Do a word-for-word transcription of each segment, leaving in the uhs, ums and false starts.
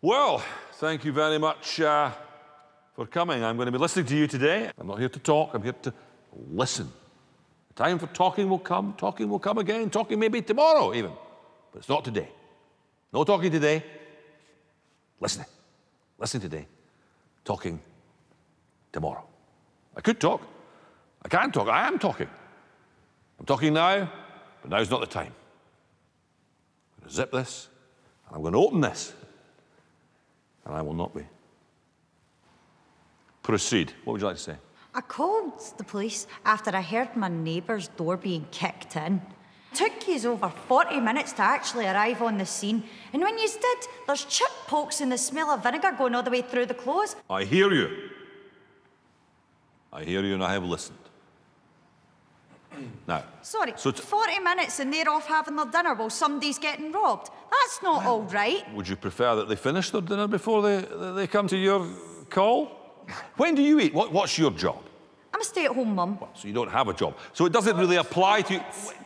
Well, thank you very much uh, for coming. I'm going to be listening to you today. I'm not here to talk, I'm here to listen. The time for talking will come, talking will come again, talking maybe tomorrow even, but it's not today. No talking today, listening. Listening today, talking tomorrow. I could talk, I can talk, I am talking. I'm talking now, but now's not the time. I'm going to zip this, and I'm going to open this, and I will not be. Proceed. What would you like to say? I called the police after I heard my neighbour's door being kicked in. It took you over forty minutes to actually arrive on the scene, and when you did, there's chip pokes and the smell of vinegar going all the way through the clothes. I hear you. I hear you and I have listened. Now, sorry, so forty minutes and they're off having their dinner while somebody's getting robbed. That's not well, all right. Would you prefer that they finish their dinner before they, they come to your call? When do you eat? What, what's your job? I'm a stay-at-home mum. Well, so you don't have a job. So it doesn't really apply to you.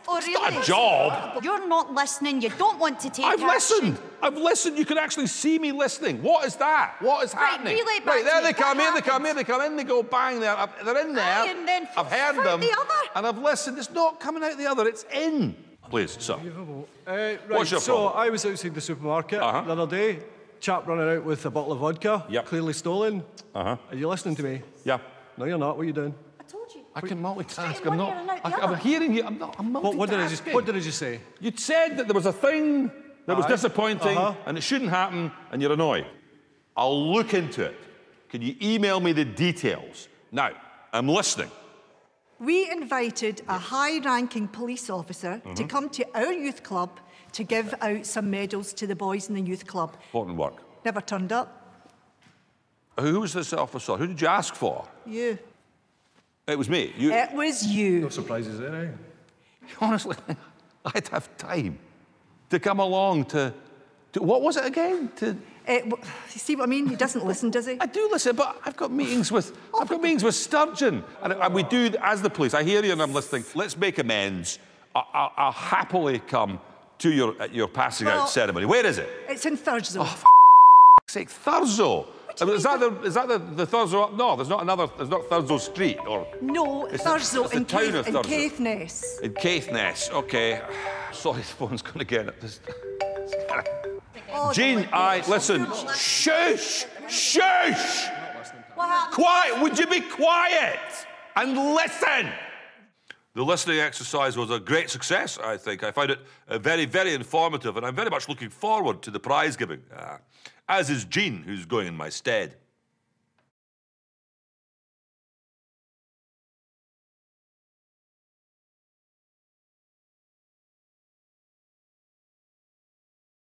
Oh, it's really? Not a job. You're not listening. You don't want to take I've action. I've listened. I've listened. You can actually see me listening. What is that? What is right, happening? Right, right there they come, here they come, here they come, in they go, bang, they're, they're in there. Aye, and then I've heard them. The other. And I've listened. It's not coming out the other, it's in. Please, sir. Uh, right, what's your so problem? I was outside the supermarket uh-huh. the other day. Chap running out with a bottle of vodka, yep. clearly stolen. Uh-huh. Are you listening to me? Yeah. No, you're not. What are you doing? I told you. I can multitask. I'm not. I, I'm hearing you. I'm not. I'm multitasking. What, what, did I just, what did I just say? You'd said that there was a thing that Aye. was disappointing uh-huh. and it shouldn't happen, and you're annoyed. I'll look into it. Can you email me the details? Now, I'm listening. We invited a high-ranking police officer mm-hmm. to come to our youth club to give out some medals to the boys in the youth club. Important work. Never turned up. Who was this officer? Who did you ask for? You. It was me. You. It was you. No surprises there, eh? Honestly, I'd have time to come along to, to what was it again? To. It, you see what I mean? He doesn't listen, does he? I do listen, but I've got meetings with oh, I've got meetings with Sturgeon, and, and we do as the police. I hear you, and I'm listening. Let's make amends. I, I, I'll happily come to your uh, your passing well, out ceremony. Where is it? It's in Thurso. Oh, for f***'s sake, Thurso. I mean, is that, the, is that the, the Thurso up? No, there's not another, there's not Thurso Street or... No, Thurso in Caithness. In Caithness, OK. Sorry, the phone's going to get it. This... Oh, Jean, I... Listen. Shush! Shush! Quiet! Would you be quiet? And listen! The listening exercise was a great success, I think. I found it uh, very, very informative, and I'm very much looking forward to the prize giving. Uh, as is Jean, who's going in my stead.